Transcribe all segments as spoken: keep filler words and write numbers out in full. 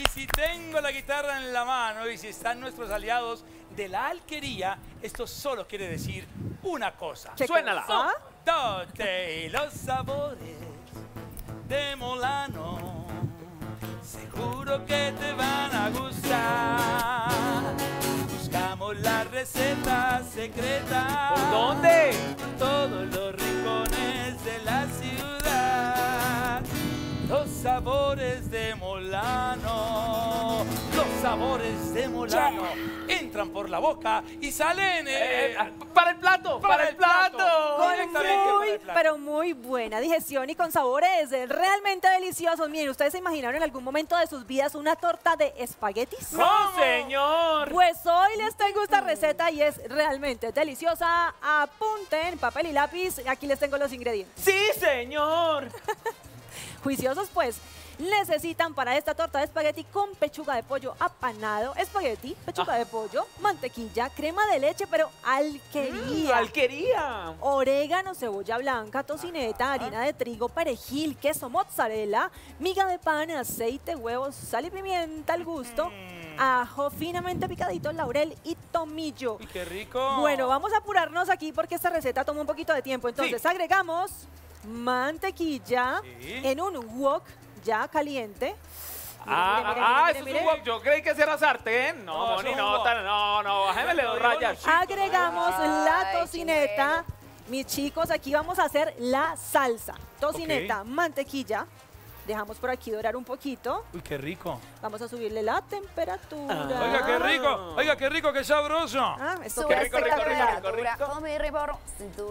Y si tengo la guitarra en la mano y si están nuestros aliados de la Alquería, esto solo quiere decir una cosa. Suénala. ¿Ah? Tote y los sabores de Molano, seguro que te van a gustar. Buscamos la receta secreta. ¿Por dónde? Por todos los rincones de la ciudad. Los sabores de Molano, los sabores de Molano entran por la boca y salen eh, para el plato, para, para el plato. plato. Muy, pero muy buena digestión y con sabores realmente deliciosos. Miren, ¿ustedes se imaginaron en algún momento de sus vidas una torta de espaguetis? ¡No, señor! Pues hoy les tengo esta receta y es realmente deliciosa. Apunten papel y lápiz, aquí les tengo los ingredientes. ¡Sí, señor! Juiciosos, pues. Necesitan para esta torta de espagueti con pechuga de pollo apanado, espagueti, pechuga ah. de pollo, mantequilla, crema de leche, pero alquería. Mm, alquería. Orégano, cebolla blanca, tocineta, ah. harina de trigo, perejil, queso mozzarella, miga de pan, aceite, huevos, sal y pimienta al gusto, mm. ajo finamente picadito, laurel y tomillo. ¡Y qué rico! Bueno, vamos a apurarnos aquí porque esta receta toma un poquito de tiempo. Entonces sí. agregamos mantequilla sí. en un wok ya caliente. Ah, mire, mire, mire, ah mire, eso mire, es un wok. Yo creí que era sartén. No, no, no, no, no, no, bájemele dos rayas. Agregamos ay, la tocineta. Bueno. Mis chicos, aquí vamos a hacer la salsa. Tocineta, okay. mantequilla. Dejamos por aquí dorar un poquito. Uy, qué rico. Vamos a subirle la temperatura. Ah. Oiga, qué rico. Oiga, qué rico, qué sabroso. Ah, esto qué rico, rico, rico, rico.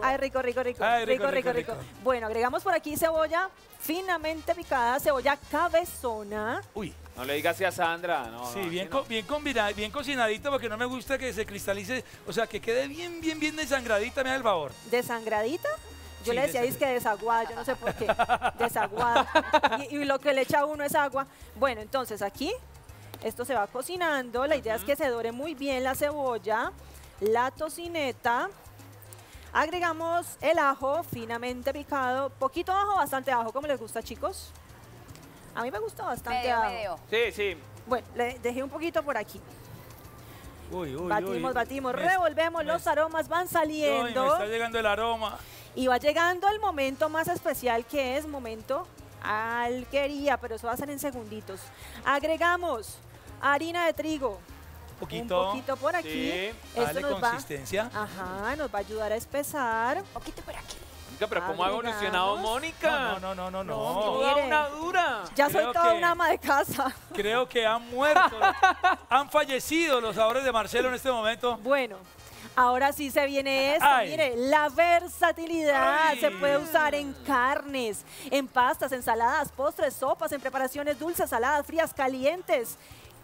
Ay, rico, rico, rico. Ay, rico, rico, rico, rico, rico, rico. Bueno, agregamos por aquí cebolla finamente picada, cebolla cabezona. Uy. No le digas a Sandra, no. Sí, no, bien, no. Co bien, combinado, bien cocinadito, porque no me gusta que se cristalice, o sea, que quede bien, bien, bien desangradita, me da el favor. ¿Desangradita? Yo sí, le decía, es que desaguada, yo no sé por qué, desaguada, y, y lo que le echa a uno es agua. Bueno, entonces aquí, esto se va cocinando, la idea uh-huh. es que se dore muy bien la cebolla, la tocineta, agregamos el ajo finamente picado, poquito ajo, bastante ajo, ¿cómo les gusta, chicos? A mí me gusta bastante medio, ajo. Medio. Sí, sí. Bueno, le dejé un poquito por aquí. Uy, uy, batimos, uy, batimos, me, revolvemos, me, los aromas van saliendo. Uy, me está llegando el aroma. Y va llegando el momento más especial, que es momento alquería, pero eso va a ser en segunditos. Agregamos harina de trigo. Poquito, un poquito por aquí. Sí, esto nos consistencia. Va, ajá, nos va a ayudar a espesar. Un poquito por aquí. Pero ¿cómo ha evolucionado Mónica? No, no, no, no, no. Toda una dura. Ya soy toda una ama de casa. Creo que han muerto, han fallecido los sabores de Marcelo en este momento. Bueno, ahora sí se viene esto. Ay. Mire, la versatilidad ay. Se puede usar en carnes, en pastas, ensaladas, postres, sopas, en preparaciones dulces, saladas, frías, calientes.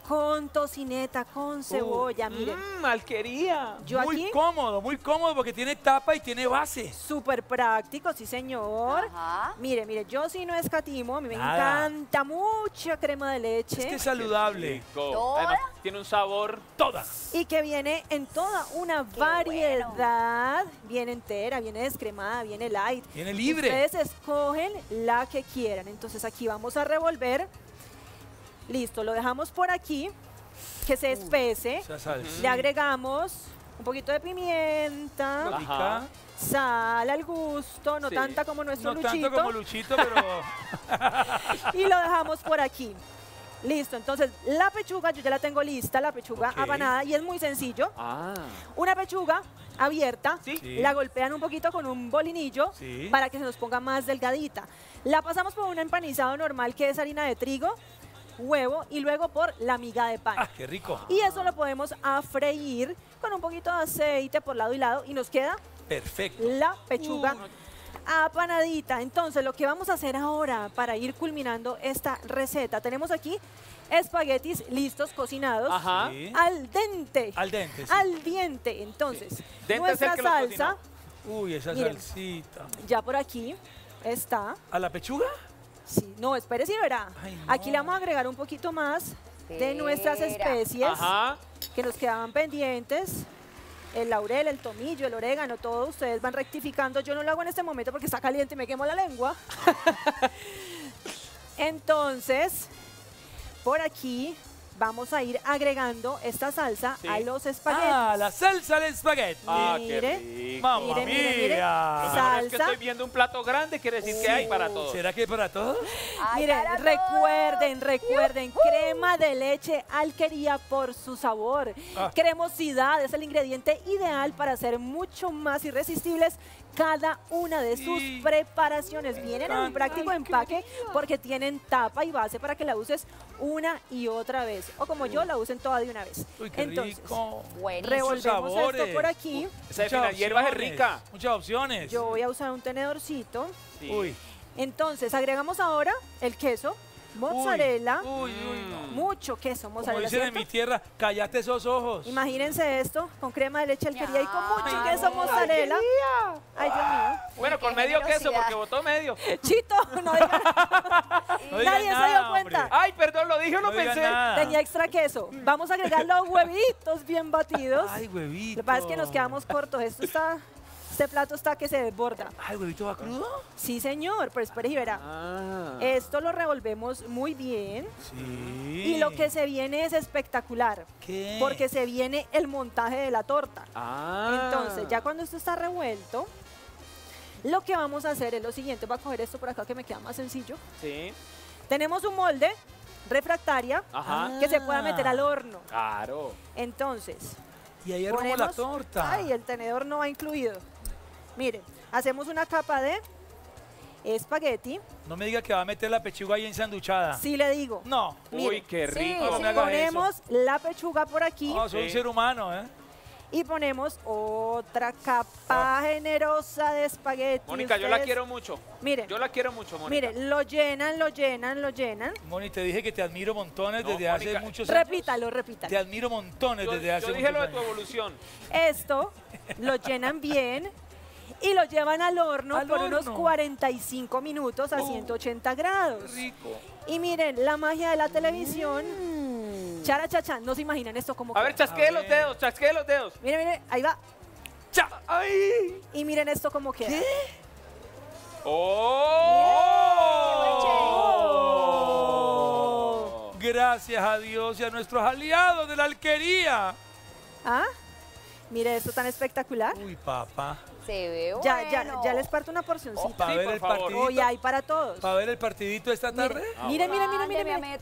Con tocineta, con cebolla, uh, mire. Mmm, alquería. Yo muy aquí, cómodo, muy cómodo porque tiene tapa y tiene base. Súper práctico, sí señor. Ajá. Mire, mire, yo sí no escatimo, a mí nada. Me encanta mucha crema de leche. Es que es saludable. ¿Toda? Además, tiene un sabor toda. Y que viene en toda una qué variedad, bueno. Viene entera, viene descremada, viene light. Viene libre. Ustedes escogen la que quieran. Entonces aquí vamos a revolver. Listo, lo dejamos por aquí, que se espese, uh, le agregamos un poquito de pimienta, ajá. sal al gusto, no sí. tanta como nuestro no Luchito. No tanto como Luchito, pero... y lo dejamos por aquí. Listo, entonces la pechuga, yo ya la tengo lista, la pechuga okay. apanada, y es muy sencillo. Ah. Una pechuga abierta, ¿sí? la golpean un poquito con un bolinillo ¿sí? para que se nos ponga más delgadita. La pasamos por un empanizado normal que es harina de trigo, huevo y luego por la miga de pan. ¡Ah, qué rico! Y eso lo podemos a freír con un poquito de aceite por lado y lado y nos queda perfecto. La pechuga uh. apanadita. Entonces, lo que vamos a hacer ahora para ir culminando esta receta, tenemos aquí espaguetis listos, cocinados, ajá. Sí. al dente. Al dente. Sí. Al diente. Entonces, sí. dente nuestra salsa. Uy, esa miren, salsita. Ya por aquí está. ¿A la pechuga? Sí, no, espere si verá. Ay, no. Aquí le vamos a agregar un poquito más de nuestras especies ajá. que nos quedaban pendientes. El laurel, el tomillo, el orégano, todos ustedes van rectificando. Yo no lo hago en este momento porque está caliente y me quemo la lengua. Entonces, por aquí vamos a ir agregando esta salsa sí. a los espaguetis. Ah, la salsa al espagueti. Ah, mire, qué mamá mire, mire, mire. Salsa. Es que estoy viendo un plato grande, quiere decir sí. que hay para todos. ¿Será que hay para todos? Ay, miren, para recuerden, recuerden, uh-huh. crema de leche Alquería por su sabor. Ah. Cremosidad es el ingrediente ideal para hacer mucho más irresistibles cada una de sus sí. preparaciones. Vienen en un práctico Ay, empaque porque tienen tapa y base para que la uses una y otra vez. O como yo, la usen toda de una vez. Uy, qué Entonces, rico. Revolvemos sabores. Esto por aquí. Esa hierba es rica. Muchas opciones. Yo voy a usar un tenedorcito. Sí. Uy. Entonces, agregamos ahora el queso, mozzarella. Uy, uy, uy, no. Mucho queso, mozzarella. Como dicen ¿cierto? En mi tierra, cállate esos ojos. Imagínense esto, con crema de leche Alquería y con mucho queso, ay, mozzarella. Ay, ay, Dios mío. Bueno, con medio queso, porque botó medio. Chito, no digan no nadie nada, se dio cuenta. Hombre. Ay, perdón, lo dije o no, no pensé. Tenía extra queso. Vamos a agregar los huevitos bien batidos. Ay, huevitos. Lo que pasa es que nos quedamos cortos. Esto está... Este plato está que se desborda. ¿Ah, el huevito va crudo? Sí, señor, pero espera y verá. Ah. Esto lo revolvemos muy bien. Sí. Y lo que se viene es espectacular. ¿Qué? Porque se viene el montaje de la torta. Ah. Entonces, ya cuando esto está revuelto, lo que vamos a hacer es lo siguiente. Voy a coger esto por acá que me queda más sencillo. Sí. Tenemos un molde refractaria Ajá. que se pueda meter al horno. Claro. Entonces... Y ahí ponemos la torta. Ay, el tenedor no va incluido. Miren, hacemos una capa de espagueti. No me diga que va a meter la pechuga ahí ensanduchada. Sí le digo. No. Miren, uy, qué rico. Sí, no me ponemos eso. La pechuga por aquí. No, soy sí. un ser humano, ¿eh? Y ponemos otra capa oh. generosa de espagueti. Mónica, ustedes... yo la quiero mucho. Miren. Yo la quiero mucho, Mónica. Miren, lo llenan, lo llenan, lo llenan. Mónica, te dije que te admiro montones no, desde Mónica, hace muchos años. Repítalo, repítalo. Te admiro montones yo, desde hace muchos años. Yo dije lo de tu evolución. Esto, lo llenan bien y lo llevan al horno al por horno. unos cuarenta y cinco minutos a uh, ciento ochenta grados. Rico. Y miren, la magia de la televisión... Mm. Chara, chachán, no se imaginan esto como... A ver, chasquee los dedos, chasquee los dedos. Miren, miren, ahí va. Cha. ¡Ay! Y miren esto como queda. ¿Qué? ¡Oh! Yeah. Gracias a Dios y a nuestros aliados de la Alquería. ¿Ah? Mire esto tan espectacular. Uy, papá. Se ve bueno. Ya, ya, ya les parto una porcioncita. Oh, para sí, ver por el favor. Partidito. Hoy hay para todos. Para ver el partidito esta tarde. Miren, miren, miren, miren.